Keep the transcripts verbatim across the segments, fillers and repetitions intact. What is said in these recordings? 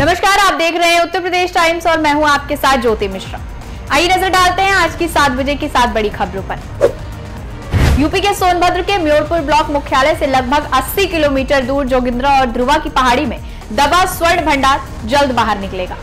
नमस्कार, आप देख रहे हैं उत्तर प्रदेश टाइम्स और मैं हूं आपके साथ ज्योति मिश्रा। आइए नजर डालते हैं आज की सात बजे की सात बड़ी खबरों पर। यूपी के सोनभद्र के म्योरपुर ब्लॉक मुख्यालय से लगभग अस्सी किलोमीटर दूर जोगिंद्रा और ध्रुवा की पहाड़ी में दबा स्वर्ण भंडार जल्द बाहर निकलेगा।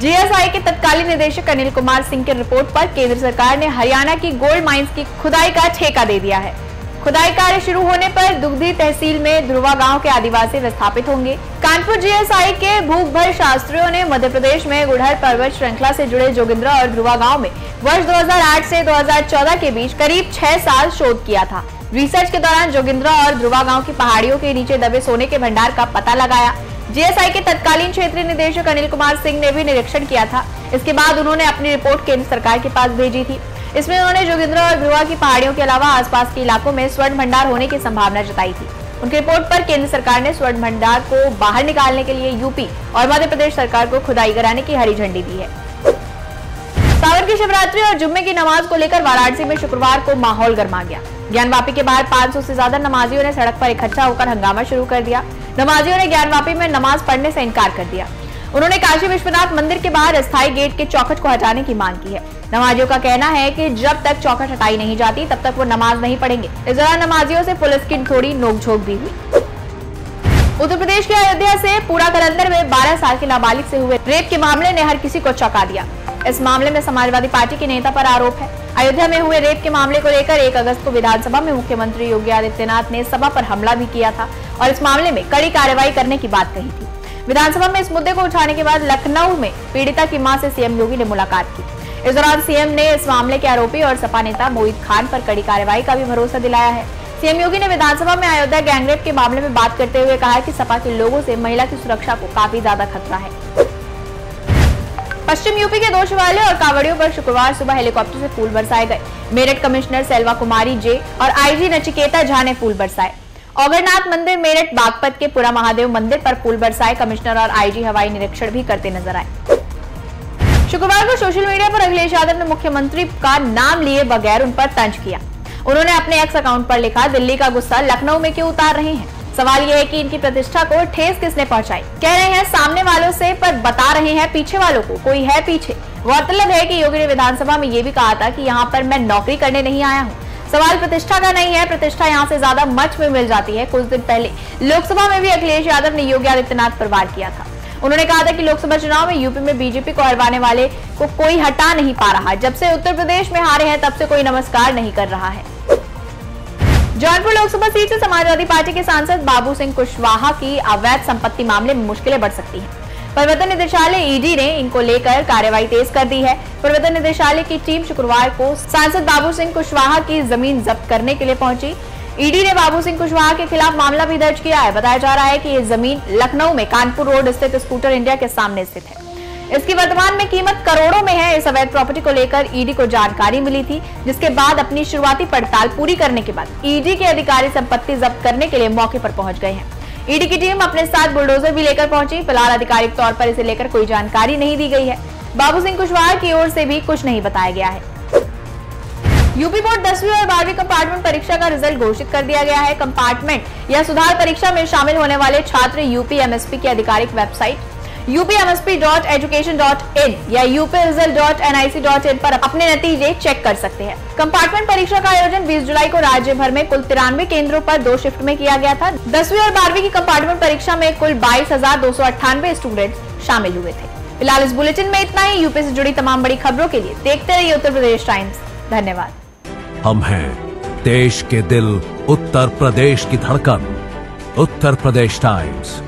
जीएसआई के तत्कालीन निदेशक अनिल कुमार सिंह के रिपोर्ट पर केंद्र सरकार ने हरियाणा की गोल्ड माइंस की खुदाई का ठेका दे दिया है। खुदाई कार्य शुरू होने पर दुग्धी तहसील में ध्रुवा गाँव के आदिवासी विस्थापित होंगे। कानपुर जीएसआई के भूगर्भ शास्त्रियों ने मध्य प्रदेश में गुड़हर पर्वत श्रृंखला से जुड़े जोगिंद्रा और ध्रुवा गाँव में वर्ष दो हज़ार आठ से दो हज़ार चौदह के बीच करीब छह साल शोध किया था। रिसर्च के दौरान जोगिंद्रा और ध्रुवा गांव की पहाड़ियों के नीचे दबे सोने के भंडार का पता लगाया। जीएसआई के तत्कालीन क्षेत्रीय निदेशक अनिल कुमार सिंह ने भी निरीक्षण किया था। इसके बाद उन्होंने अपनी रिपोर्ट केंद्र सरकार के पास भेजी थी। इसमें उन्होंने जोगिंद्रा और ध्रुवा की पहाड़ियों के अलावा आसपास के इलाकों में स्वर्ण भंडार होने की संभावना जताई थी। उनकी रिपोर्ट पर केंद्र सरकार ने स्वर्ण भंडार को बाहर निकालने के लिए यूपी और मध्य प्रदेश सरकार को खुदाई कराने की हरी झंडी दी है। सावन की शिवरात्रि और जुम्मे की नमाज को लेकर वाराणसी में शुक्रवार को माहौल गर्मा गया। ज्ञानवापी के बाहर पाँच सौ से ज्यादा नमाजियों ने सड़क पर इकट्ठा होकर हंगामा शुरू कर दिया। नमाजियों ने ज्ञानवापी में नमाज पढ़ने से इनकार कर दिया। उन्होंने काशी विश्वनाथ मंदिर के बाहर अस्थायी गेट के चौखट को हटाने की मांग की है। नमाजियों का कहना है कि जब तक चौखट हटाई नहीं जाती तब तक वो नमाज नहीं पढ़ेंगे। इस दौरान नमाजियों से पुलिस की थोड़ी नोकझोंक भी हुई। उत्तर प्रदेश के अयोध्या से पूराकलंदर में बारह साल के नाबालिग से हुए रेप के मामले ने हर किसी को चौंका दिया। इस मामले में समाजवादी पार्टी के नेता पर आरोप है। अयोध्या में हुए रेप के मामले को लेकर एक अगस्त को विधानसभा में मुख्यमंत्री योगी आदित्यनाथ ने सभा पर हमला भी किया था और इस मामले में कड़ी कार्रवाई करने की बात कही थी। विधानसभा में इस मुद्दे को उठाने के बाद लखनऊ में पीड़िता की मां से सीएम योगी ने मुलाकात की। इस दौरान सीएम ने इस मामले के आरोपी और सपा नेता मोइद खान पर कड़ी कार्रवाई का भी भरोसा दिलाया है। सीएम योगी ने विधानसभा में अयोध्या गैंगरेप के मामले में बात करते हुए कहा कि सपा के लोगों से महिला की सुरक्षा को काफी ज्यादा खतरा है। पश्चिम यूपी के दो शिवालय और कावड़ियों पर शुक्रवार सुबह हेलीकॉप्टर से फूल बरसाए गए। मेरठ कमिश्नर सेलवा कुमारी जे और आईजी नचिकेता झा ने फूल बरसाए। अग्रनाथ मंदिर मेरठ बागपत के पुरा महादेव मंदिर पर फूल बरसाए कमिश्नर और आईजी हवाई निरीक्षण भी करते नजर आए। शुक्रवार को सोशल मीडिया पर अखिलेश यादव ने मुख्यमंत्री का नाम लिए बगैर उन पर तंज किया। उन्होंने अपने एक्स अकाउंट पर लिखा, दिल्ली का गुस्सा लखनऊ में क्यों उतार रहे हैं? सवाल यह है कि इनकी प्रतिष्ठा को ठेस किसने पहुंचाई? कह रहे हैं सामने वालों से, पर बता रहे हैं पीछे वालों को, कोई है पीछे। गौरतलब है कि योगी ने विधानसभा में ये भी कहा था कि यहाँ पर मैं नौकरी करने नहीं आया हूँ। सवाल प्रतिष्ठा का नहीं है, प्रतिष्ठा यहाँ से ज्यादा मच में मिल जाती है। कुछ दिन पहले लोकसभा में भी अखिलेश यादव ने योगी आदित्यनाथ पर वार किया था। उन्होंने कहा था कि लोकसभा चुनाव में यूपी में बीजेपी को हराने वाले को कोई हटा नहीं पा रहा। जब से उत्तर प्रदेश में हारे हैं तब से कोई नमस्कार नहीं कर रहा है। जौनपुर लोकसभा सीट से समाजवादी पार्टी के सांसद बाबू सिंह कुशवाहा की अवैध संपत्ति मामले में मुश्किलें बढ़ सकती हैं। प्रवर्तन निदेशालय ईडी ने इनको लेकर कार्रवाई तेज कर दी है। प्रवर्तन निदेशालय की टीम शुक्रवार को सांसद बाबू सिंह कुशवाहा की जमीन जब्त करने के लिए पहुंची। ईडी ने बाबू सिंह कुशवाहा के खिलाफ मामला भी दर्ज किया है। बताया जा रहा है कि ये जमीन लखनऊ में कानपुर रोड स्थित स्कूटर इंडिया के सामने स्थित है। इसकी वर्तमान में कीमत करोड़ों में है। इस अवैध प्रॉपर्टी को लेकर ईडी को जानकारी मिली थी, जिसके बाद अपनी शुरुआती पड़ताल पूरी करने के बाद ईडी के अधिकारी संपत्ति जब्त करने के लिए मौके पर पहुंच गए हैं। ईडी की टीम अपने साथ बुलडोजर भी लेकर पहुंची। फिलहाल आधिकारिक तौर पर इसे लेकर कोई जानकारी नहीं दी गई है। बाबू सिंह कुशवाहा की ओर से भी कुछ नहीं बताया गया है। यूपी बोर्ड दसवीं और बारहवीं कंपार्टमेंट परीक्षा का रिजल्ट घोषित कर दिया गया है। कंपार्टमेंट या सुधार परीक्षा में शामिल होने वाले छात्र यूपीएमएसपी की आधिकारिक website U P M S P dot education dot in या U P result dot N I C dot in पर अपने नतीजे चेक कर सकते हैं। कंपार्टमेंट परीक्षा का आयोजन बीस जुलाई को राज्य भर में कुल तिरानवे केंद्रों पर दो शिफ्ट में किया गया था। दसवीं और बारहवीं की कंपार्टमेंट परीक्षा में कुल बाईस हजार दो सौ अट्ठानवे स्टूडेंट शामिल हुए थे। फिलहाल इस बुलेटिन में इतना ही। यूपी से जुड़ी तमाम बड़ी खबरों के लिए देखते रहिए उत्तर प्रदेश टाइम्स। धन्यवाद। हम हैं देश के दिल, उत्तर प्रदेश की धड़कन, उत्तर प्रदेश टाइम्स।